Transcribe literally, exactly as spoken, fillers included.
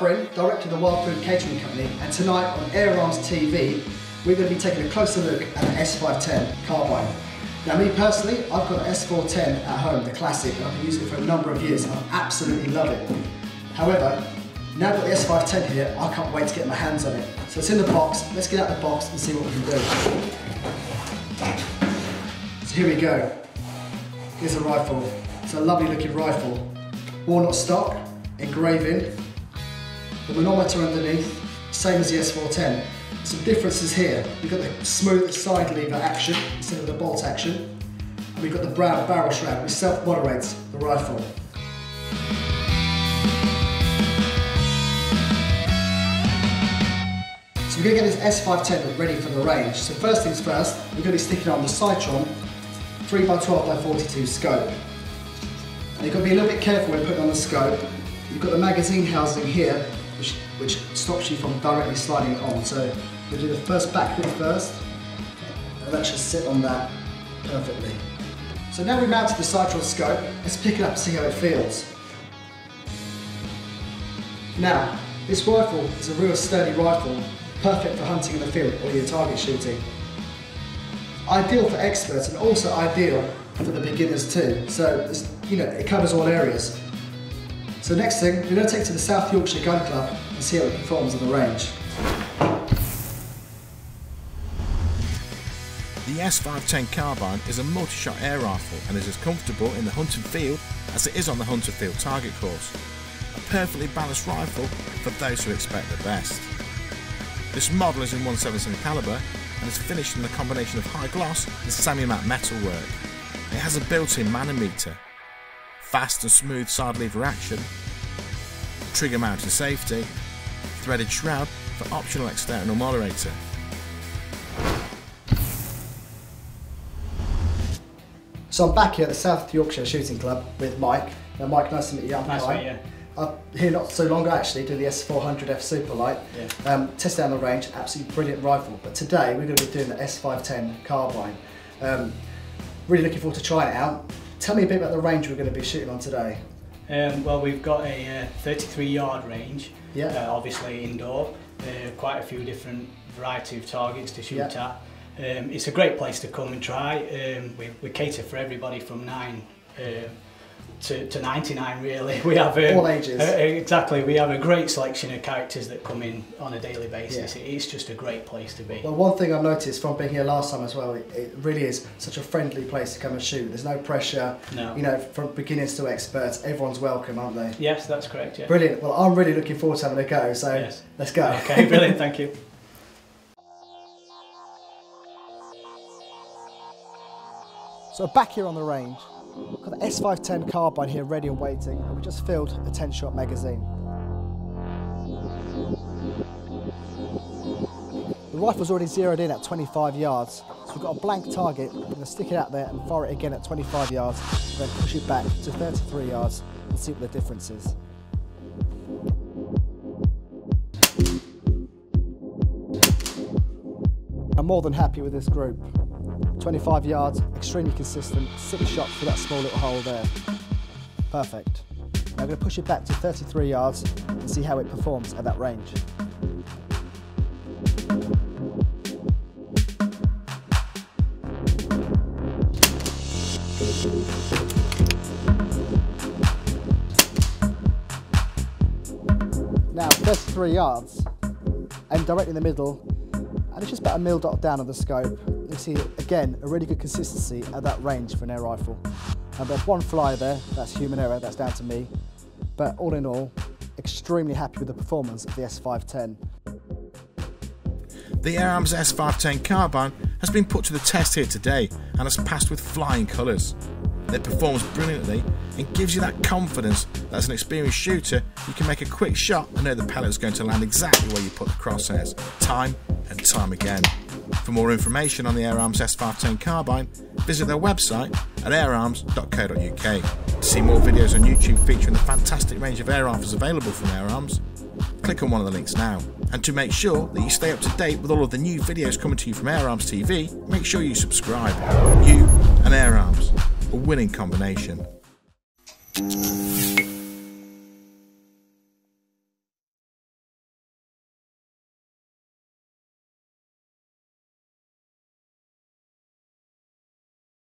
Bryn, director of the Wild Food Catering Company, and tonight on Air Arms T V, we're going to be taking a closer look at the S five ten Carbine. Now, me personally, I've got an S four ten at home, the classic, and I've been using it for a number of years, and I absolutely love it. However, now I've got the S five ten here, I can't wait to get my hands on it. So it's in the box, let's get out of the box and see what we can do. So here we go. Here's a rifle. It's a lovely looking rifle. Walnut stock, engraving, the manometer underneath, same as the S four ten. Some differences here. We've got the smooth side lever action instead of the bolt action. And we've got the brown barrel shroud, which self-moderates the rifle. So we're going to get this S five ten ready for the range. So first things first, we're going to be sticking on the Sightron three by twelve by forty-two scope. And you've got to be a little bit careful when putting on the scope. You've got the magazine housing here, which, which stops you from directly sliding it on. So we'll do the first back bit first, and that should sit on that perfectly. So now we've mounted the Sightron scope, let's pick it up and see how it feels. Now, this rifle is a real sturdy rifle, perfect for hunting in the field or your target shooting. Ideal for experts and also ideal for the beginners too. So, you know, it covers all areas. So next thing, we're going to take it to the South Yorkshire Gun Club and see how it performs on the range. The S five ten Carbine is a multi-shot air rifle and is as comfortable in the hunting field as it is on the hunter field target course. A perfectly balanced rifle for those who expect the best. This model is in one seventy-seven calibre and is finished in a combination of high gloss and semi-matte metalwork. It has a built-in manometer, fast and smooth side lever action, trigger mounted safety, threaded shroud for optional external moderator. So I'm back here at the South Yorkshire Shooting Club with Mike. Now Mike, nice to meet you. I'm nice to meet you. I'm here not so long ago actually, doing the S four hundred F Superlight. Yeah. Um, test down the range, absolutely brilliant rifle. But today we're going to be doing the S five ten Carbine. Um, really looking forward to trying it out. Tell me a bit about the range we're going to be shooting on today. Um, well, we've got a uh, thirty-three yard range, yeah. uh, obviously indoor, uh, quite a few different variety of targets to shoot yeah. at. Um, it's a great place to come and try. Um, we, we cater for everybody from nine uh, to, to ninety-nine really. We have um, all ages. Uh, exactly, we have a great selection of characters that come in on a daily basis. Yeah. It's just a great place to be. Well, one thing I've noticed from being here last time as well, it, it really is such a friendly place to come and shoot. There's no pressure, no. You know, from beginners to experts, everyone's welcome, aren't they? Yes, that's correct, yeah. Brilliant, well I'm really looking forward to having a go, so yes. Let's go. Okay, brilliant, thank you. So back here on the range, we've got the S five ten Carbine here ready and waiting, and we just filled a ten shot magazine. The rifle's already zeroed in at twenty-five yards, so we've got a blank target. We're going to stick it out there and fire it again at twenty-five yards, and then push it back to thirty-three yards and see what the difference is. I'm more than happy with this group. twenty-five yards, extremely consistent, six shots for that small little hole there. Perfect. Now I'm going to push it back to thirty-three yards and see how it performs at that range. Now thirty-three yards, and directly in the middle, and it's just about a mil dot down on the scope. You see, again, a really good consistency at that range for an air rifle. And there's one fly there, that's human error, that's down to me. But all in all, extremely happy with the performance of the S five ten. The Air Arms S five ten Carbine has been put to the test here today and has passed with flying colours. It performs brilliantly and gives you that confidence that as an experienced shooter, you can make a quick shot and know the pellet's going to land exactly where you put the crosshairs, time and time again. For more information on the Air Arms S five ten Carbine, visit their website at air arms dot co dot U K. To see more videos on YouTube featuring the fantastic range of air rifles available from Air Arms, click on one of the links now. And to make sure that you stay up to date with all of the new videos coming to you from Air Arms T V, make sure you subscribe. You and Air Arms, a winning combination.